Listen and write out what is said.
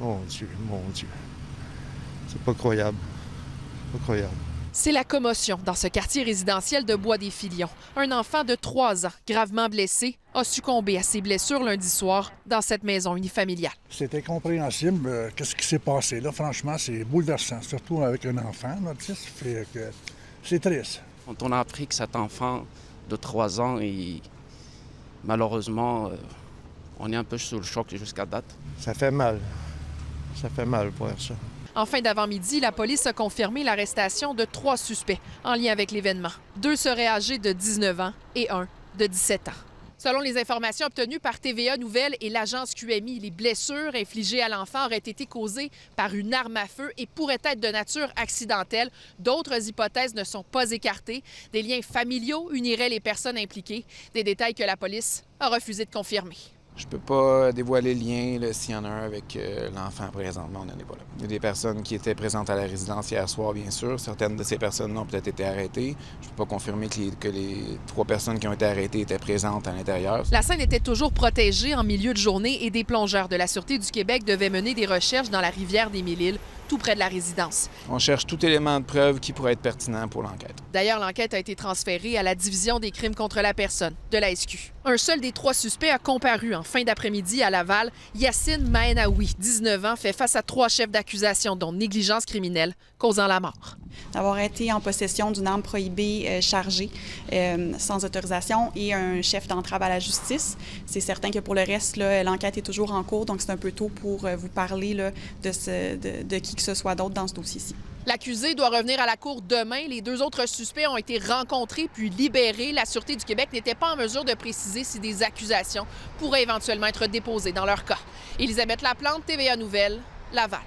Mon Dieu, mon Dieu. C'est pas croyable. Pas croyable. C'est la commotion dans ce quartier résidentiel de Bois-des-Filions. Un enfant de 3 ans, gravement blessé, a succombé à ses blessures lundi soir dans cette maison unifamiliale. C'est incompréhensible qu'est-ce qui s'est passé. Là, franchement, c'est bouleversant, surtout avec un enfant. C'est triste. Quand on a appris que cet enfant de 3 ans, malheureusement, on est un peu sous le choc jusqu'à date. Ça fait mal. Ça fait mal pour ça. En fin d'avant-midi, la police a confirmé l'arrestation de 3 suspects en lien avec l'événement. 2 seraient âgés de 19 ans et 1 de 17 ans. Selon les informations obtenues par TVA Nouvelles et l'agence QMI, les blessures infligées à l'enfant auraient été causées par une arme à feu et pourraient être de nature accidentelle. D'autres hypothèses ne sont pas écartées. Des liens familiaux uniraient les personnes impliquées. Des détails que la police a refusé de confirmer. Je peux pas dévoiler le lien s'il y en a un avec l'enfant présentement, on n'en est pas là. Il y a des personnes qui étaient présentes à la résidence hier soir, bien sûr. Certaines de ces personnes ont peut-être été arrêtées. Je peux pas confirmer que les 3 personnes qui ont été arrêtées étaient présentes à l'intérieur. La scène était toujours protégée en milieu de journée et des plongeurs de la Sûreté du Québec devaient mener des recherches dans la rivière des Mille-Îles, tout près de la résidence. On cherche tout élément de preuve qui pourrait être pertinent pour l'enquête. D'ailleurs, l'enquête a été transférée à la division des crimes contre la personne de la SQ. Un seul des 3 suspects a comparu en fin d'après-midi à Laval. Yacine Mahenaoui, 19 ans, fait face à 3 chefs d'accusation, dont négligence criminelle causant la mort. D'avoir été en possession d'une arme prohibée chargée sans autorisation et un chef d'entrave à la justice. C'est certain que pour le reste, l'enquête est toujours en cours, donc c'est un peu tôt pour vous parler là, de qui que ce soit d'autre dans ce dossier-ci. L'accusé doit revenir à la cour demain. Les 2 autres suspects ont été rencontrés puis libérés. La Sûreté du Québec n'était pas en mesure de préciser si des accusations pourraient éventuellement être déposées dans leur cas. Élisabeth Laplante, TVA Nouvelles, Laval.